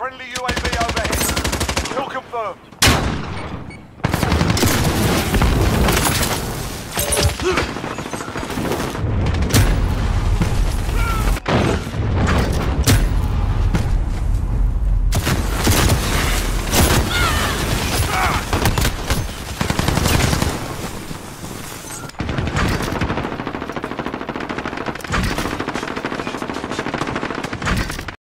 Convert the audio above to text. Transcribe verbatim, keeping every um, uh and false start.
Friendly U A V overhead. Kill confirmed.